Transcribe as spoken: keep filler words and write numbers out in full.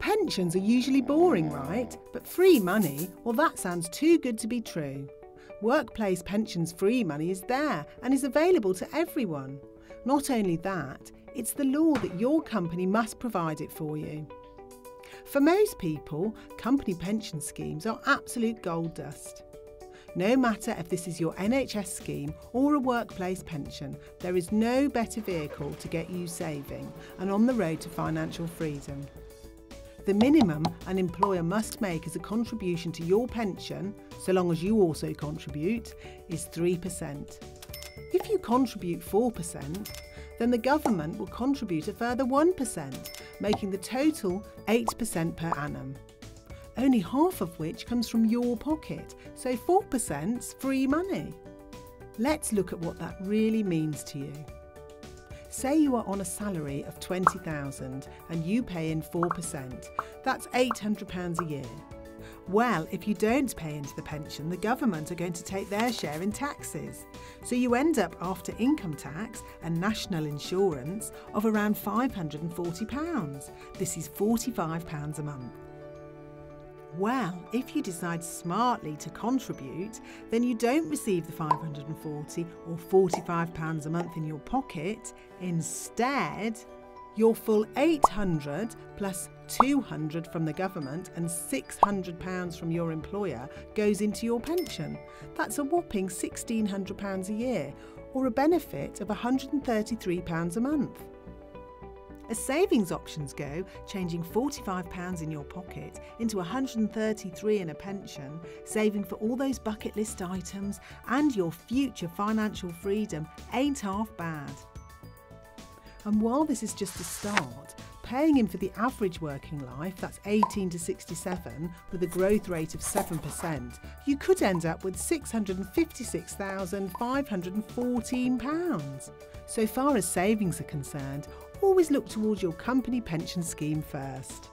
Pensions are usually boring, right? But free money? Well, that sounds too good to be true. Workplace Pensions free money is there and is available to everyone. Not only that, it's the law that your company must provide it for you. For most people, company pension schemes are absolute gold dust. No matter if this is your N H S scheme or a workplace pension, there is no better vehicle to get you saving and on the road to financial freedom. The minimum an employer must make as a contribution to your pension, so long as you also contribute, is three percent. If you contribute four percent, then the government will contribute a further one percent, making the total eight percent per annum. Only half of which comes from your pocket, so four percent's free money. Let's look at what that really means to you. Say you are on a salary of twenty thousand pounds and you pay in four percent, that's eight hundred pounds a year. Well, if you don't pay into the pension, the government are going to take their share in taxes. So you end up after income tax and national insurance of around five hundred and forty pounds. This is forty-five pounds a month. Well, if you decide smartly to contribute, then you don't receive the five hundred and forty pounds or forty-five pounds a month in your pocket. Instead, your full eight hundred pounds plus two hundred pounds from the government and six hundred pounds from your employer goes into your pension. That's a whopping one thousand six hundred pounds a year, or a benefit of one hundred and thirty-three pounds a month. As savings options go, changing forty-five pounds in your pocket into one hundred and thirty-three pounds in a pension, saving for all those bucket list items and your future financial freedom ain't half bad. And while this is just a start, paying in for the average working life, that's eighteen to sixty-seven, with a growth rate of seven percent, you could end up with six hundred and fifty-six thousand five hundred and fourteen pounds. So far as savings are concerned, always look towards your company pension scheme first.